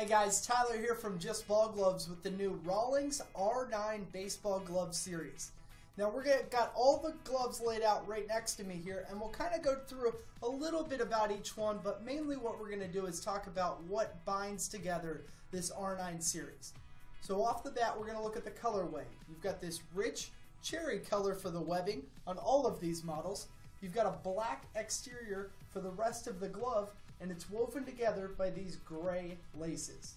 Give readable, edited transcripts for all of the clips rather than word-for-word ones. Hey guys, Tyler here from Just Ball Gloves with the new Rawlings R9 baseball glove series. Now got all the gloves laid out right next to me here, and we'll kind of go through a little bit about each one, but mainly what we're going to do is talk about what binds together this R9 series. So off the bat, we're going to look at the colorway. You've got this rich cherry color for the webbing on all of these models. You've got a black exterior for the rest of the glove, and it's woven together by these gray laces.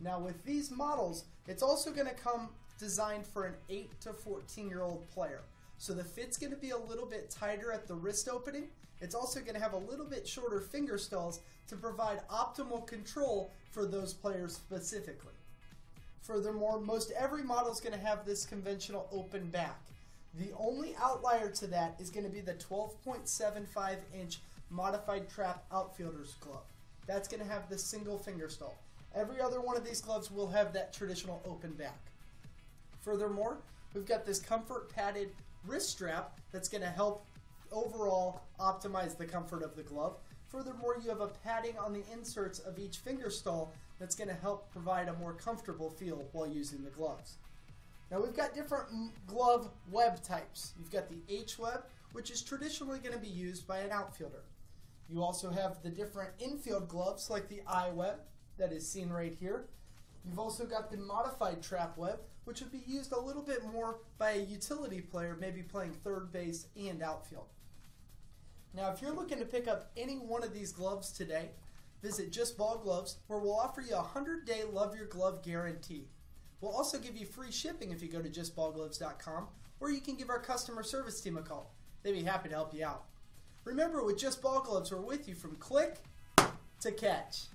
Now with these models, it's also going to come designed for an 8 to 14-year-old player. So the fit's going to be a little bit tighter at the wrist opening. It's also going to have a little bit shorter finger stalls to provide optimal control for those players specifically. Furthermore, most every model is going to have this conventional open back. The only outlier to that is going to be the 12.75 inch modified trap outfielder's glove. That's going to have the single finger stall. Every other one of these gloves will have that traditional open back. Furthermore, we've got this comfort padded wrist strap that's going to help overall optimize the comfort of the glove. Furthermore, you have a padding on the inserts of each finger stall that's going to help provide a more comfortable feel while using the gloves. Now we've got different glove web types. You've got the H-Web, which is traditionally going to be used by an outfielder. You also have the different infield gloves like the I-Web that is seen right here. You've also got the modified Trap-Web, which would be used a little bit more by a utility player, maybe playing third base and outfield. Now if you're looking to pick up any one of these gloves today, visit Just Ball Gloves, where we'll offer you a 100-day love your glove guarantee. We'll also give you free shipping if you go to JustBallGloves.com, or you can give our customer service team a call. They'd be happy to help you out. Remember, with Just Ball Gloves, we're with you from click to catch.